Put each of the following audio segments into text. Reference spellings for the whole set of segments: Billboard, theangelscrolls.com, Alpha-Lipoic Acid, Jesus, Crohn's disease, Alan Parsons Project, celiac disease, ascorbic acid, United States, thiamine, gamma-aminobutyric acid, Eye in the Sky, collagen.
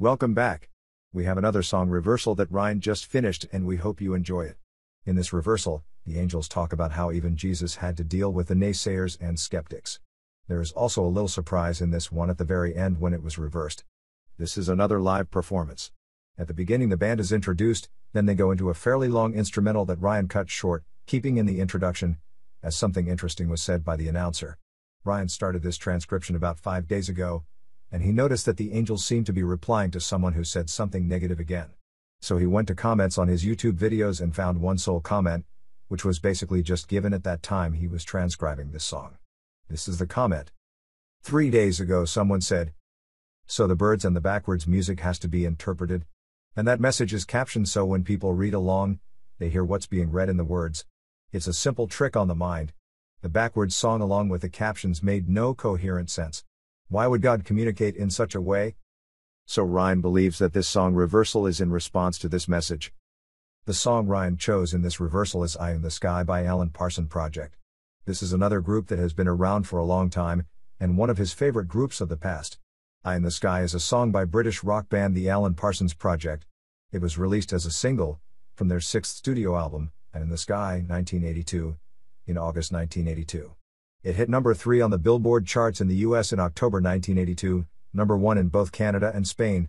Welcome back. We have another song reversal that Ryan just finished, and we hope you enjoy it. In this reversal, the angels talk about how even Jesus had to deal with the naysayers and skeptics. There is also a little surprise in this one at the very end when it was reversed. This is another live performance. At the beginning, the band is introduced, then they go into a fairly long instrumental that Ryan cut short, keeping in the introduction, as something interesting was said by the announcer. Ryan started this transcription about 5 days ago, and he noticed that the angels seemed to be replying to someone who said something negative again. So he went to comments on his YouTube videos and found one sole comment, which was basically just given at that time he was transcribing this song. This is the comment. 3 days ago someone said, "So the birds and the backwards music has to be interpreted." And that message is captioned so when people read along, they hear what's being read in the words. It's a simple trick on the mind. The backwards song along with the captions made no coherent sense. Why would God communicate in such a way? So Ryan believes that this song reversal is in response to this message. The song Ryan chose in this reversal is Eye in the Sky by Alan Parsons Project. This is another group that has been around for a long time, and one of his favorite groups of the past. Eye in the Sky is a song by British rock band the Alan Parsons Project. It was released as a single from their 6th studio album, Eye in the Sky, 1982, in August 1982. It hit number 3 on the Billboard charts in the US in October 1982, number 1 in both Canada and Spain.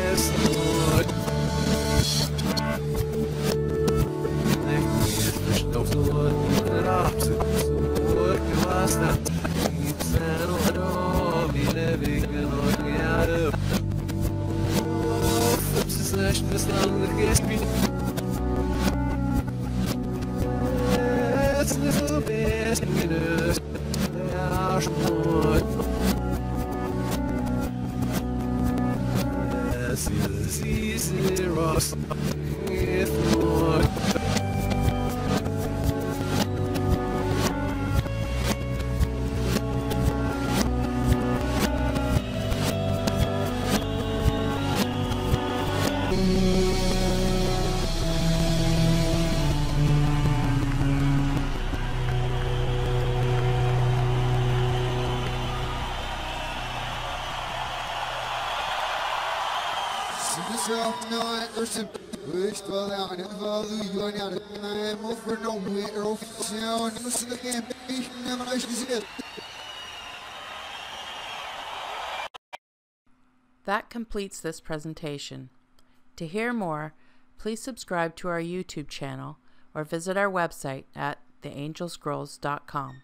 Yes, Lord. That completes this presentation. To hear more, please subscribe to our YouTube channel or visit our website at theangelscrolls.com.